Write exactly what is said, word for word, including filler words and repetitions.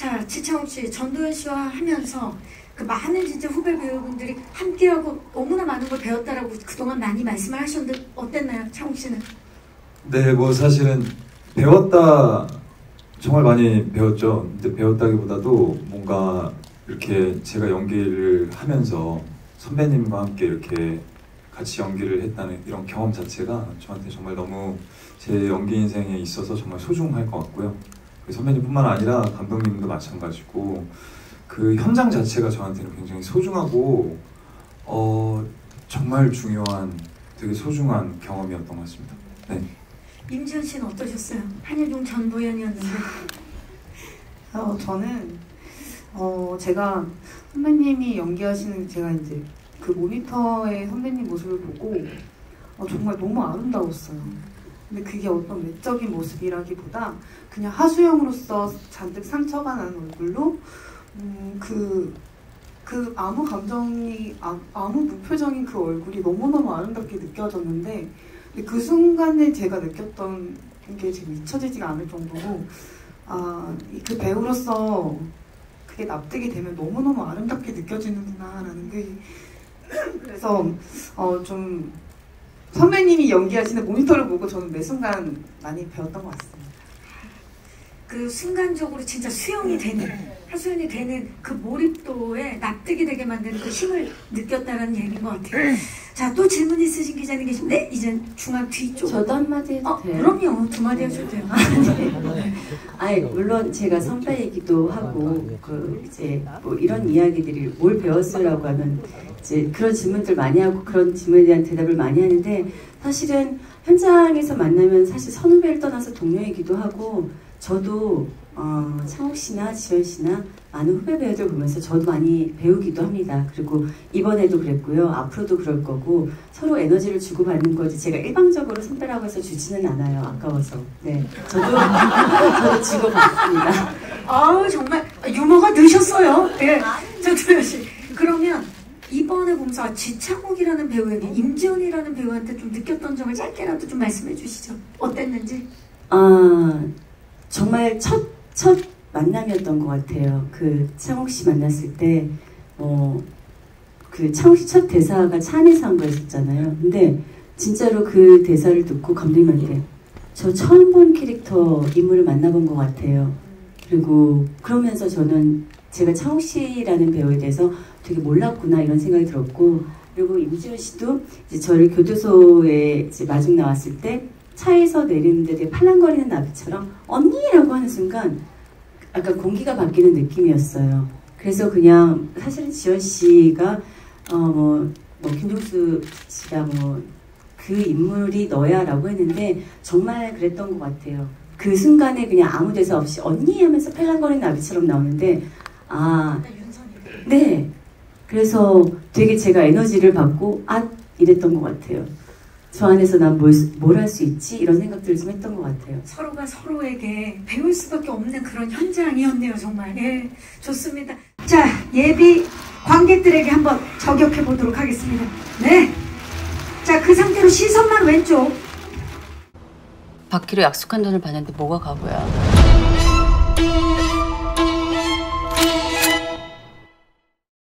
자, 지창욱 씨, 전도연 씨와 하면서 그 많은 진짜 후배 배우분들이 함께하고 너무나 많은 걸 배웠다라고 그동안 많이 말씀을 하셨는데 어땠나요, 창욱 씨는? 네, 뭐 사실은 배웠다, 정말 많이 배웠죠. 근데 배웠다기보다도 뭔가 이렇게 제가 연기를 하면서 선배님과 함께 이렇게 같이 연기를 했다는 이런 경험 자체가 저한테 정말 너무 제 연기 인생에 있어서 정말 소중할 것 같고요. 선배님뿐만 아니라 감독님도 마찬가지고 그 현장 자체가 저한테는 굉장히 소중하고 어 정말 중요한, 되게 소중한 경험이었던 것 같습니다. 네. 임지연 씨는 어떠셨어요? 한예종 전도연이었는데. 어, 저는 어 제가 선배님이 연기하시는, 제가 이제 그 모니터의 선배님 모습을 보고 어, 정말 너무 아름다웠어요. 근데 그게 어떤 외적인 모습이라기보다 그냥 하수영으로서 잔뜩 상처가 난 얼굴로 음, 그, 그 아무 감정이, 아, 아무 무표정인 그 얼굴이 너무너무 아름답게 느껴졌는데, 근데 그 순간에 제가 느꼈던 게 지금 잊혀지지가 않을 정도로, 아, 그 배우로서 그게 납득이 되면 너무너무 아름답게 느껴지는구나 라는 게, 그래서 어, 좀 선배님이 연기하시는 모니터를 보고 저는 매 순간 많이 배웠던 것 같습니다. 그 순간적으로 진짜 수용이 되는, 하수연이 되는 그 몰입도에 납득이 되게 만드는 그 힘을 느꼈다는 얘기인 것 같아요. 자, 또 질문 있으신 기자님 계신데 이젠 중앙 뒤쪽. 저도 한마디 해도 어, 돼요? 그럼요. 두 마디 해도 돼요. 아니, 물론 제가 선배이기도 하고 그 이제 뭐 이런 이야기들이 뭘 배웠으라고 하면 이제 그런 질문들 많이 하고 그런 질문에 대한 대답을 많이 하는데, 사실은 현장에서 만나면 사실 선후배를 떠나서 동료이기도 하고, 저도 어, 창욱 씨나 지연 씨나 많은 후배 배우들 보면서 저도 많이 배우기도 합니다. 그리고 이번에도 그랬고요. 앞으로도 그럴 거고, 서로 에너지를 주고받는 거지 제가 일방적으로 선배라고 해서 주지는 않아요. 아까워서. 네, 저도, 저도 주고받습니다. 아우, 정말 유머가 느셨어요. 네, 도연 씨. 그러면 이번에 보면서 지창욱이라는 배우에게, 임지연이라는 배우한테 좀 느꼈던 점을 짧게라도 좀 말씀해 주시죠. 어땠는지? 아... 정말 첫, 첫 만남이었던 것 같아요. 그 창욱 씨 만났을 때, 어, 그 창욱 씨 첫 대사가 차 안에서 한 거였었잖아요. 근데 진짜로 그 대사를 듣고 감독님한테 저 처음 본 캐릭터 인물을 만나본 것 같아요. 그리고 그러면서 저는 제가 창욱 씨라는 배우에 대해서 되게 몰랐구나 이런 생각이 들었고, 그리고 임지연 씨도 이제 저를 교도소에 이제 마중 나왔을 때 차에서 내리는데 되게 팔랑거리는 나비처럼 언니라고 하는 순간 약간 공기가 바뀌는 느낌이었어요. 그래서 그냥 사실은 지연 씨가 어 뭐 뭐 김종수 씨가 뭐 그 인물이 너야 라고 했는데 정말 그랬던 것 같아요. 그 순간에 그냥 아무 대사 없이 언니 하면서 팔랑거리는 나비처럼 나오는데, 아, 네, 그래서 되게 제가 에너지를 받고 아 이랬던 것 같아요. 저 안에서 난 뭘 뭘 할 수 있지? 이런 생각들을 좀 했던 것 같아요. 서로가 서로에게 배울 수밖에 없는 그런 현장이었네요, 정말. 예, 좋습니다. 자, 예비 관객들에게 한번 저격해 보도록 하겠습니다. 네. 자, 그 상태로 시선만 왼쪽. 받기로 약속한 돈을 받는데 뭐가 가고야.